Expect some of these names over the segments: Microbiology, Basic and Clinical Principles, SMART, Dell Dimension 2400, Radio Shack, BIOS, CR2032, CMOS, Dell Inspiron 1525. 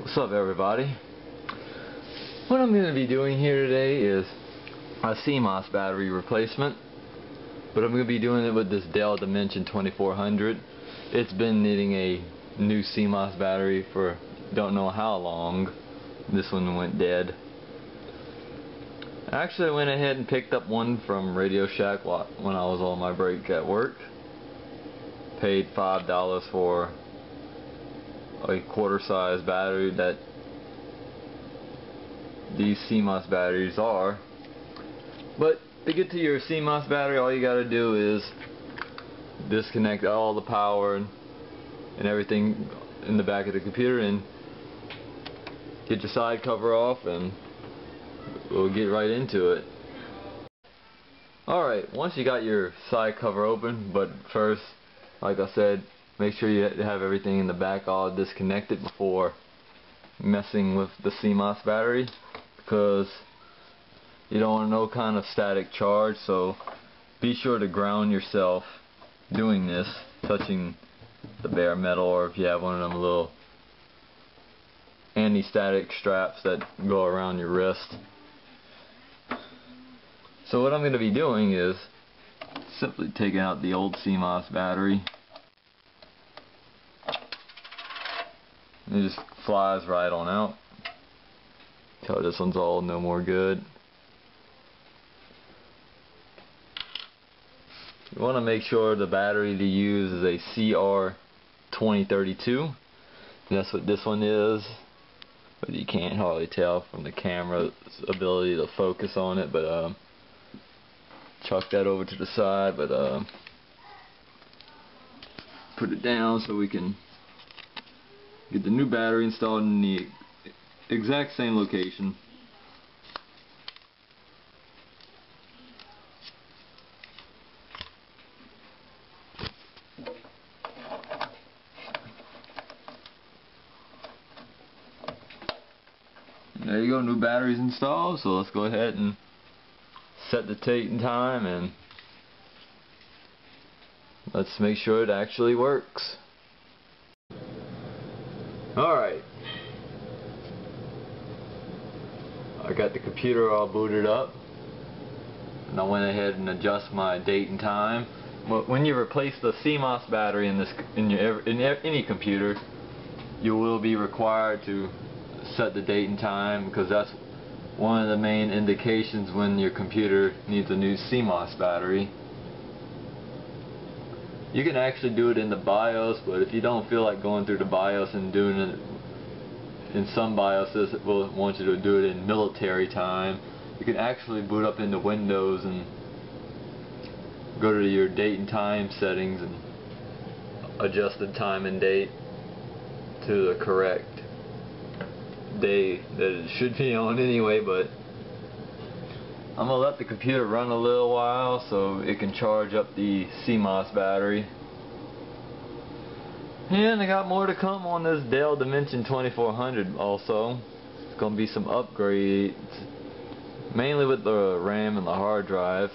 What's up, everybody? What I'm going to be doing here today is a CMOS battery replacement, but I'm going to be doing it with this Dell Dimension 2400. It's been needing a new CMOS battery for don't know how long. This one went dead. Actually, I went ahead and picked up one from Radio Shack when I was on my break at work. Paid $5 for a quarter-size battery that these CMOS batteries are. But to get to your CMOS battery, all you gotta do is disconnect all the power and everything in the back of the computer and get your side cover off, and we'll get right into it. Alright, once you got your side cover open, but first, like I said, make sure you have everything in the back all disconnected before messing with the CMOS battery, because you don't want no kind of static charge. So be sure to ground yourself doing this, touching the bare metal, or if you have one of them little anti-static straps that go around your wrist. So what I'm going to be doing is simply taking out the old CMOS battery. It just flies right on out. So this one's all no more good. You want to make sure the battery to use is a CR2032. That's what this one is. But you can't hardly tell from the camera's ability to focus on it. But chuck that over to the side. But put it down so we can get the new battery installed in the exact same location. And there you go, new battery's installed, so let's go ahead and set the date and time, and let's make sure it actually works. Alright, I got the computer all booted up, and I went ahead and adjust my date and time. When you replace the CMOS battery in any computer, you will be required to set the date and time, because that's one of the main indications when your computer needs a new CMOS battery. You can actually do it in the BIOS, but if you don't feel like going through the BIOS and doing it in some BIOSes, it will want you to do it in military time. You can actually boot up into Windows and go to your date and time settings and adjust the time and date to the correct day that it should be on anyway. But I'm going to let the computer run a little while so it can charge up the CMOS battery. And I got more to come on this Dell Dimension 2400 also. It's going to be some upgrades, mainly with the RAM and the hard drive.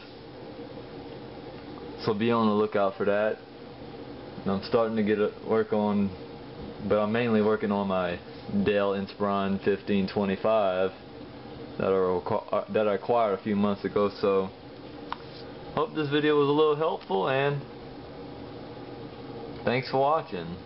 So be on the lookout for that. And I'm starting to get work on, but I'm mainly working on my Dell Inspiron 1525. That I acquired a few months ago. So hope this video was a little helpful, and thanks for watching.